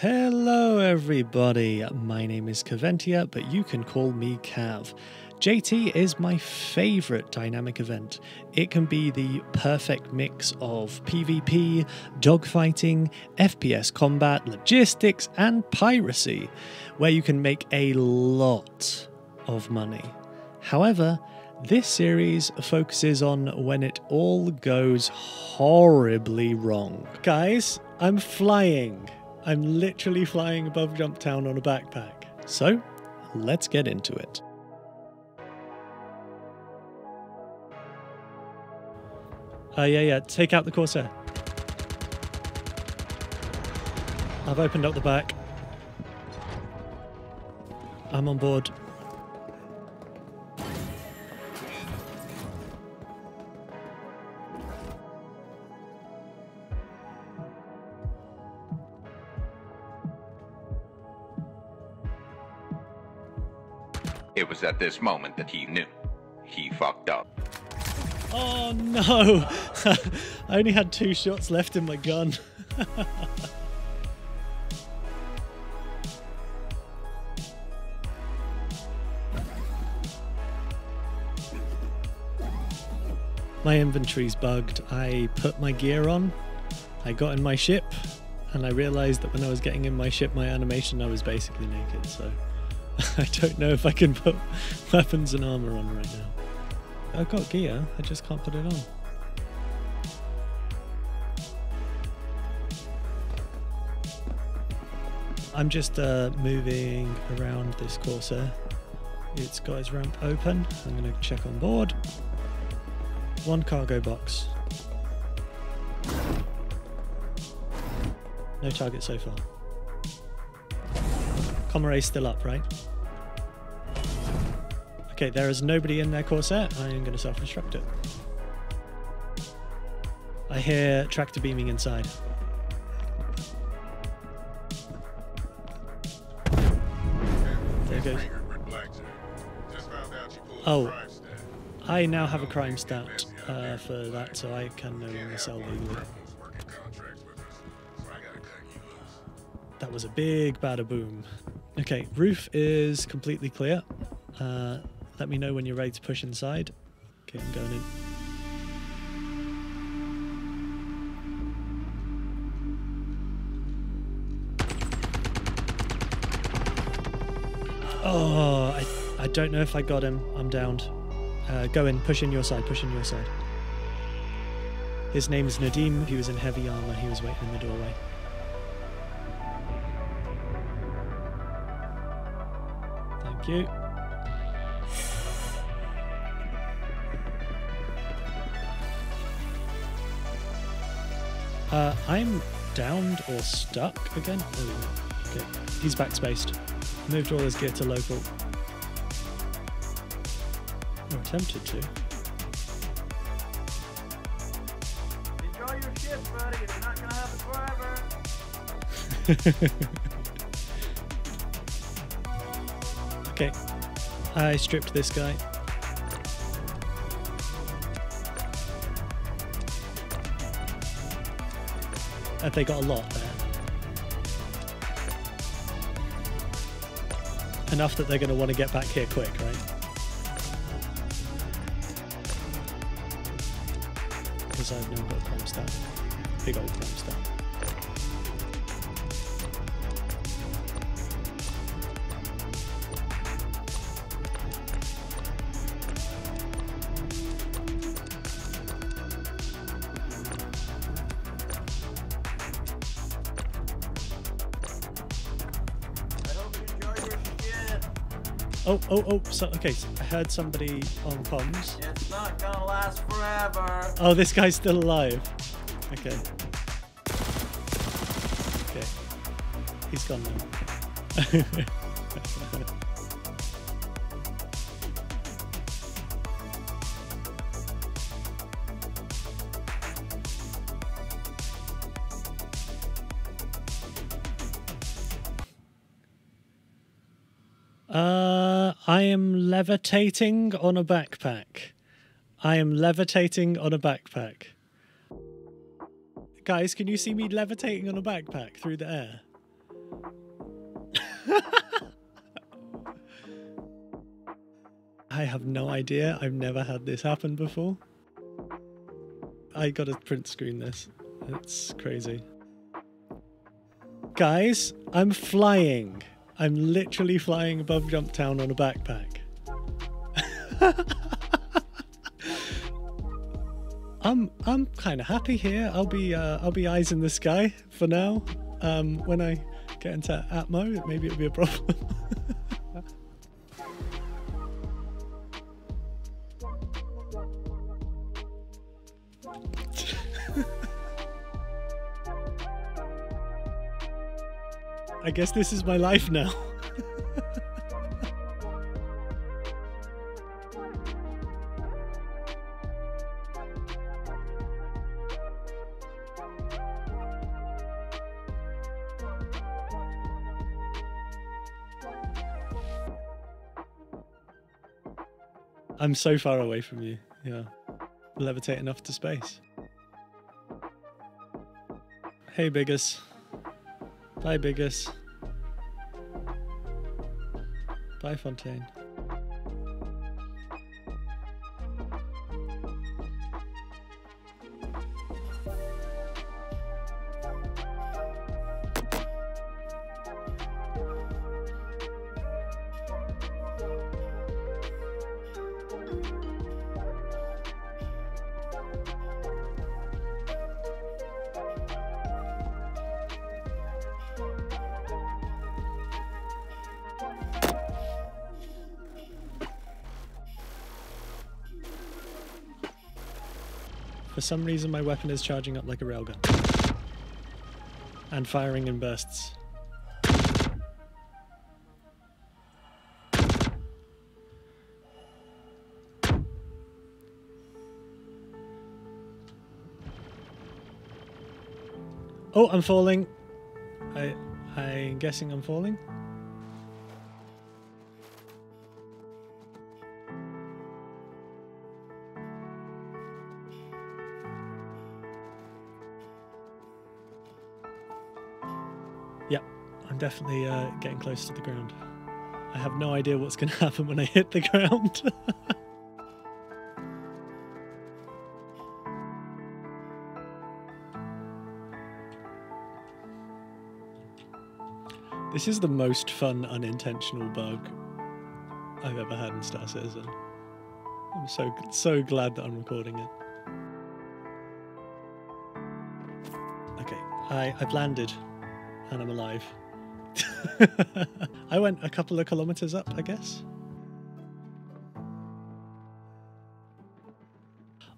Hello everybody, my name is Kaventia, but you can call me Cav. JT is my favourite dynamic event. It can be the perfect mix of PvP, dogfighting, FPS combat, logistics, and piracy, where you can make a lot of money. However, this series focuses on when it all goes horribly wrong. Guys, I'm flying. I'm literally flying above Jumptown on a backpack. So, let's get into it. Yeah, take out the Corsair. I've opened up the back. I'm on board. It was at this moment that he knew. He fucked up. Oh no! I only had 2 shots left in my gun. My inventory's bugged. I put my gear on, I got in my ship, and I realised that when I was getting in my ship, my animation, I was basically naked, so... I don't know if I can put weapons and armor on right now. I've got gear, I just can't put it on. I'm just moving around this Corsair. It's got its ramp open. I'm going to check on board. 1 cargo box. No target so far. Comrade's still up, right? Okay, there is nobody in their Corsair. I am going to self-destruct it. I hear tractor beaming inside. There goes. Oh, I now have a crime stat for that, so I can no longer sell legally. That was a big bada boom. Okay, roof is completely clear. Let me know when you're ready to push inside. Okay, I'm going in. Oh, I don't know if I got him. I'm downed. Go in, push in your side, push in your side. His name is Nadim. He was in heavy armor. He was waiting in the doorway. Thank you. I'm downed or stuck again? Ooh, okay. He's backspaced. Moved all his gear to local. Or attempted to. Enjoy your shift, buddy. It's not going to happen forever. Okay. I stripped this guy. Have they got a lot there? Enough that they're going to want to get back here quick, right? Because I've now got Prime Star. Big old Prime Star. Oh, so, okay, so I heard somebody on comms. It's not gonna last forever. Oh, this guy's still alive. Okay. Okay. He's gone now. I am levitating on a backpack. I am levitating on a backpack. Guys, can you see me levitating on a backpack through the air? I have no idea. I've never had this happen before. I gotta print screen this. It's crazy. Guys, I'm flying. I'm literally flying above Jumptown on a backpack. I'm kind of happy here. I'll be eyes in the sky for now. When I get into Atmo, maybe it'll be a problem. I guess this is my life now. I'm so far away from you, yeah. Levitate enough to space. Hey, Biggus. Bye, Biggus. Bye, Fontaine. For some reason, my weapon is charging up like a railgun and firing in bursts. Oh, I'm falling. I'm guessing I'm falling. Definitely getting close to the ground. I have no idea what's going to happen when I hit the ground. This is the most fun unintentional bug I've ever had in Star Citizen. I'm so glad that I'm recording it. Okay, I've landed and I'm alive. I went a couple of kilometers up, I guess.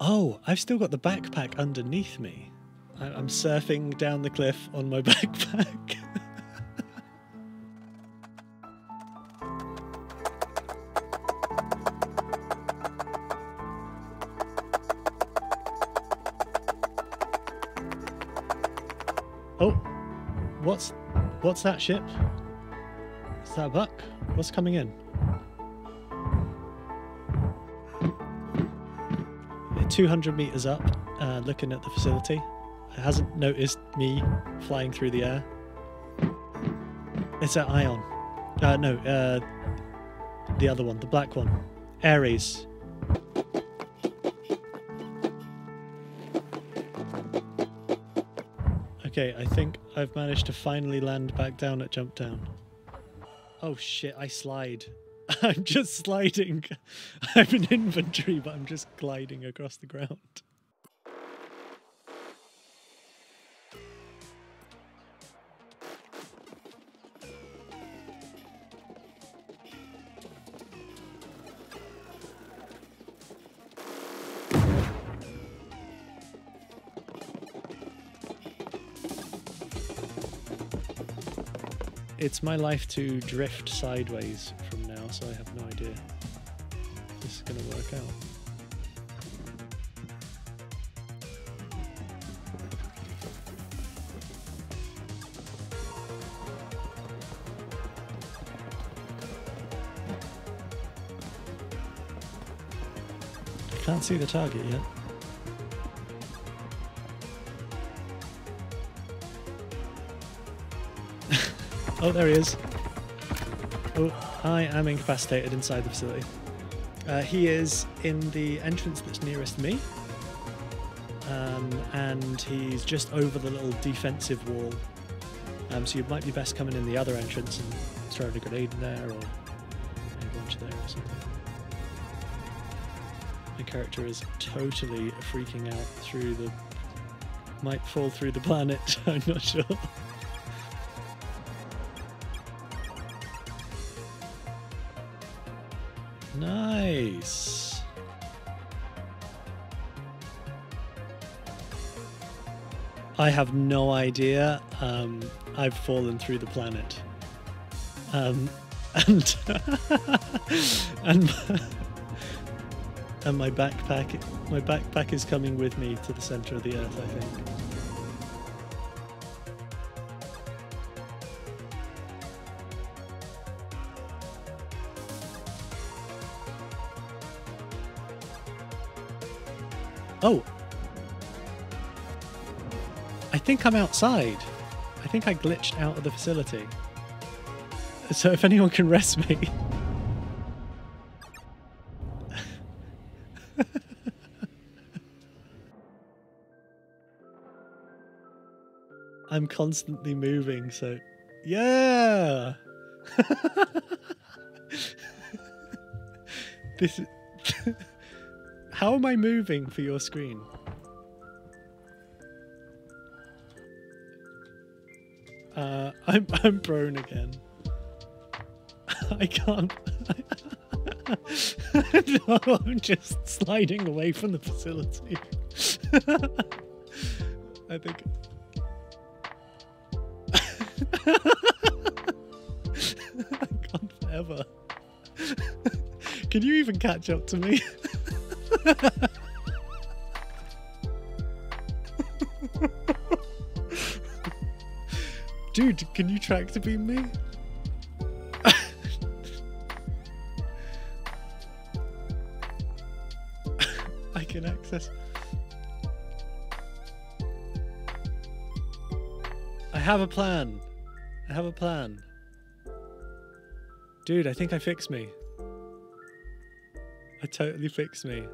Oh, I've still got the backpack underneath me. I'm surfing down the cliff on my backpack. Oh, what's that ship? Is that a buck? What's coming in? We're 200 meters up, looking at the facility. It hasn't noticed me flying through the air. It's an Ion. No, the other one, the black one. Ares. Okay, I think I've managed to finally land back down at Jumptown. Oh shit, I slide. I'm just sliding. I'm in inventory, but I'm just gliding across the ground. It's my life to drift sideways from now, so I have no idea if this is going to work out. I can't see the target yet. Oh, there he is. Oh, I am incapacitated inside the facility. He is in the entrance that's nearest me. And he's just over the little defensive wall. So you might be best coming in the other entrance and throwing a grenade in there, or a launch there or something. My character is totally freaking out through the... might fall through the planet, I'm not sure. Nice! I have no idea. I've fallen through the planet. And, and my backpack is coming with me to the center of the earth, I think. Oh! I think I'm outside. I think I glitched out of the facility. So if anyone can rest me... I'm constantly moving, so... Yeah! This is... How am I moving for your screen? I'm prone again. I can't. No, I'm just sliding away from the facility. I think. I can't forever. Can you even catch up to me? Dude, can you tractor beam me? I can access. I have a plan. I have a plan. Dude, I think I fixed me. I totally fixed me.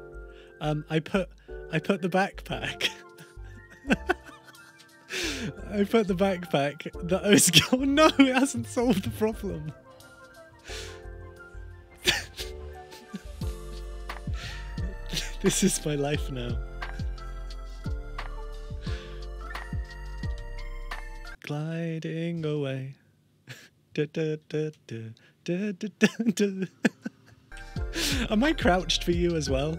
I put the backpack. I put the backpack that I was going. No, it hasn't solved the problem. This is my life now. Gliding away. Da, da, da, da, da, da, da. Am I crouched for you as well?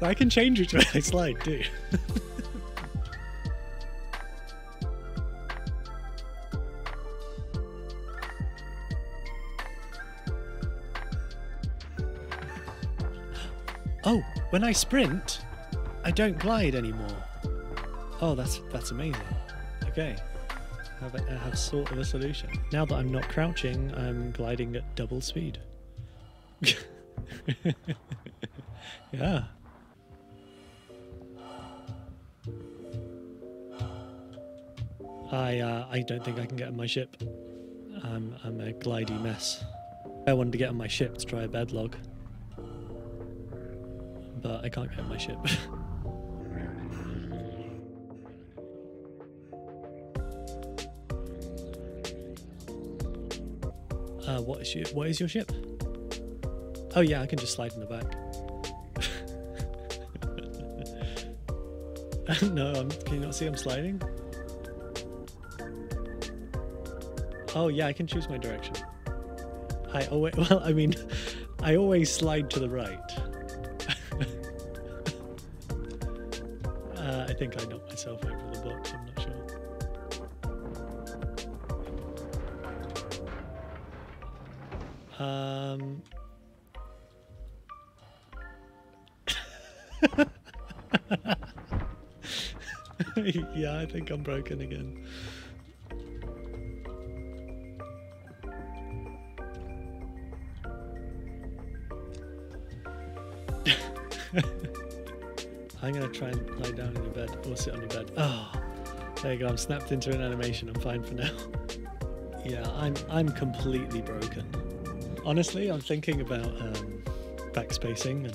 I can change it when I slide too. Oh, when I sprint, I don't glide anymore. Oh, that's amazing. Okay. I have sort of a solution. Now that I'm not crouching, I'm gliding at double speed. Yeah. I don't think I can get on my ship. I'm a glidey mess. I wanted to get on my ship to try a bedlog, but I can't get on my ship. What is your ship? Oh yeah, I can just slide in the back. No, can you not see I'm sliding? Oh yeah, I can choose my direction. I always slide to the right. I think I knocked myself over the box. I'm not sure. Yeah, I think I'm broken again. I'm gonna try and lie down in your bed or sit on your bed. Oh, there you go. I'm snapped into an animation. I'm fine for now. Yeah, I'm completely broken. Honestly, I'm thinking about backspacing,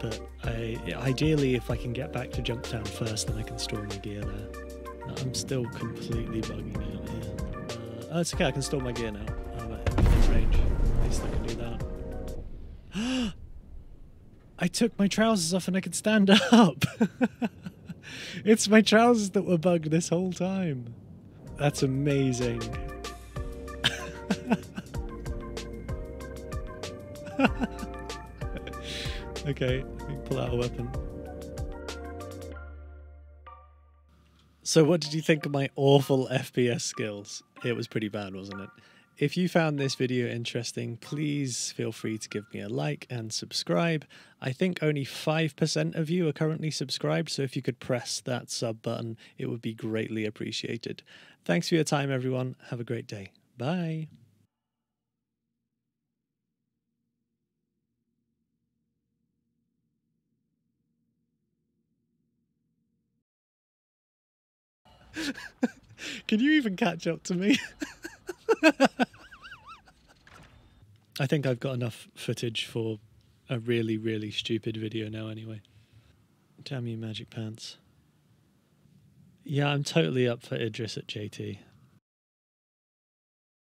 but ideally, if I can get back to Jumptown first, then I can store my gear there. I'm still completely bugging out here. It's okay. I can store my gear now. I'm in range. At least I can do that. I took my trousers off and I could stand up. It's my trousers that were bugged this whole time. That's amazing. Okay, we can pull out a weapon. So what did you think of my awful FPS skills? It was pretty bad, wasn't it? If you found this video interesting, please feel free to give me a like and subscribe. I think only 5% of you are currently subscribed, so if you could press that sub button, it would be greatly appreciated. Thanks for your time, everyone. Have a great day. Bye. Can you even catch up to me? I think I've got enough footage for a really, really stupid video now anyway. Damn you, Magic Pants. Yeah, I'm totally up for Idris at JT.